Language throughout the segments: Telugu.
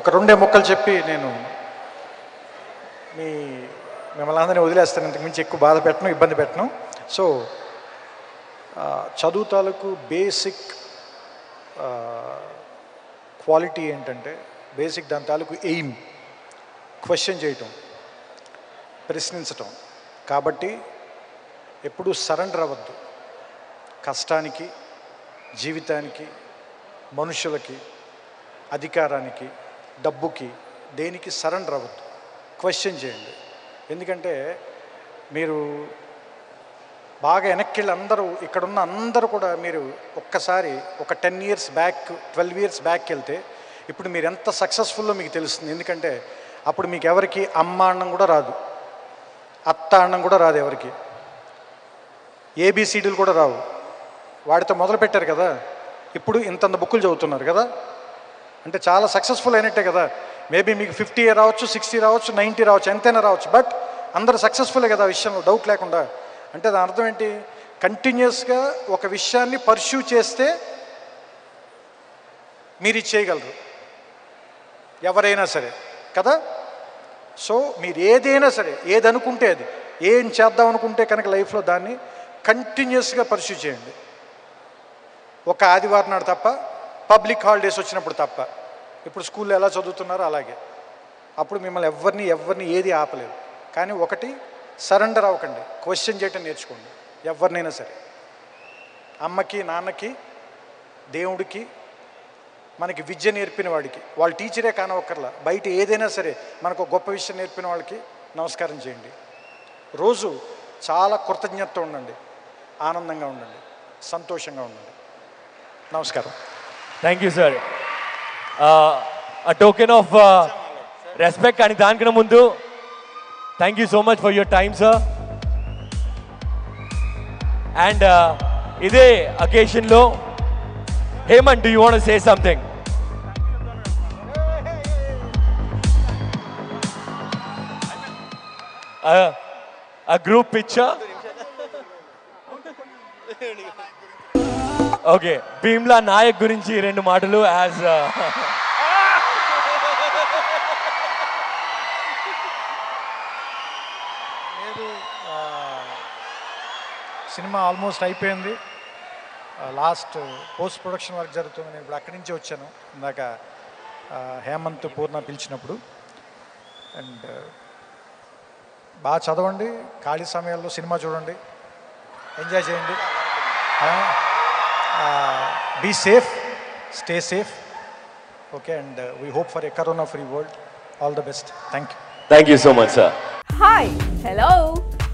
ఒక రెండే ముక్కలు చెప్పి నేను మిమ్మల్ని అందరినీ వదిలేస్తాను. ఇంతకు మించి ఎక్కువ బాధ పెట్టను, ఇబ్బంది పెట్టను. సో చదువు తాలూకు బేసిక్ క్వాలిటీ ఏంటంటే, బేసిక్ దాని తాలూకు ఎయిమ్ క్వశ్చన్ చేయటం, ప్రశ్నించటం. కాబట్టి ఎప్పుడూ సరెండర్ అవ్వద్దు. కష్టానికి, జీవితానికి, మనుషులకి, అధికారానికి, డబ్బుకి, దేనికి సరెండర్ అవ్వద్దు. క్వశ్చన్ చేయండి. ఎందుకంటే మీరు బాగా వెనక్కి వెళ్ళి అందరూ ఇక్కడున్న అందరూ కూడా మీరు ఒక్కసారి ఒక 10 years బ్యాక్, 12 years బ్యాక్ వెళ్తే ఇప్పుడు మీరు ఎంత సక్సెస్ఫుల్లో మీకు తెలుస్తుంది. ఎందుకంటే అప్పుడు మీకు ఎవరికి అమ్మ అన్నం కూడా రాదు, అత్త అన్నం కూడా రాదు, ఎవరికి ABCDలు కూడా రావు. వాడితో మొదలుపెట్టారు కదా, ఇప్పుడు ఇంతంత బుక్కులు చదువుతున్నారు కదా, అంటే చాలా సక్సెస్ఫుల్ అయినట్టే కదా. మేబీ మీకు 50 రావచ్చు, 60 రావచ్చు, 90 రావచ్చు, ఎంతైనా రావచ్చు, బట్ అందరూ సక్సెస్ఫులే కదా ఆ విషయంలో డౌట్ లేకుండా. అంటే దాని అర్థం ఏంటి? కంటిన్యూస్గా ఒక విషయాన్ని పర్స్యూ చేస్తే మీరు ఇది చేయగలరు, ఎవరైనా సరే కదా. సో మీరు ఏదైనా సరే, ఏది అనుకుంటే అది, ఏం చేద్దాం అనుకుంటే కనుక లైఫ్లో దాన్ని కంటిన్యూస్గా పర్స్యూ చేయండి. ఒక ఆదివారం నాడు తప్ప, పబ్లిక్ హాలిడేస్ వచ్చినప్పుడు తప్ప. ఇప్పుడు స్కూల్లో ఎలా చదువుతున్నారో అలాగే. అప్పుడు మిమ్మల్ని ఎవరిని ఏది ఆపలేదు. కానీ ఒకటి, సరెండర్ అవ్వకండి, క్వశ్చన్ చేయటం నేర్చుకోండి. ఎవరినైనా సరే, అమ్మకి, నాన్నకి, దేవుడికి, మనకి విద్య నేర్పిన వాడికి, వాళ్ళ టీచరే కానవక్కర్లా, బయట ఏదైనా సరే మనకు గొప్ప విషయం నేర్పిన వాళ్ళకి నమస్కారం చేయండి. రోజు చాలా కృతజ్ఞత ఉండండి, ఆనందంగా ఉండండి, సంతోషంగా ఉండండి. నమస్కారం. Thank you sir. Token of respect అని దానికన్నా ముందు, thank you so much for your time, sir. And ide occasion lo, Hemant, do you want to say something? A group picture. Okay, Bheemla Nayak gurinchi rendu maatalu as cinema almost అయిపోయింది, లాస్ట్ పోస్ట్ ప్రొడక్షన్ వర్క్ జరుగుతుంది. నేను ఇప్పుడు అక్కడి నుంచి వచ్చాను ఇందాక హేమంత్, పూర్ణ పిలిచినప్పుడు. అండ్ బాగా చదవండి, ఖాళీ సమయాల్లో సినిమా చూడండి, ఎంజాయ్ చేయండి. Be safe, stay safe. Okay, and we hope for a corona free world. All the best. Thank you. Thank you so much sir. Hi, hello.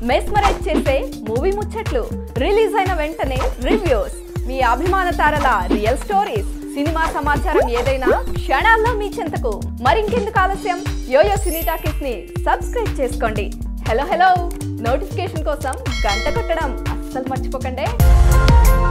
Mesmerise చేసే మూవీ ముచ్చట్లు, రిలీజ్ అయిన వెంటనే రివ్యూస్, మీ అభిమాన తారల రియల్ స్టోరీస్, సినిమా సమాచారం ఏదైనా క్షణాల్లో మీ చెంతకు. మరింకెందుకు ఆలస్యం, యోయో సినీ టాకీస్ ని సబ్స్క్రైబ్ చేసుకోండి. హలో హలో నోటిఫికేషన్ కోసం గంట కొట్టడం అస్సలు మర్చిపోకండి.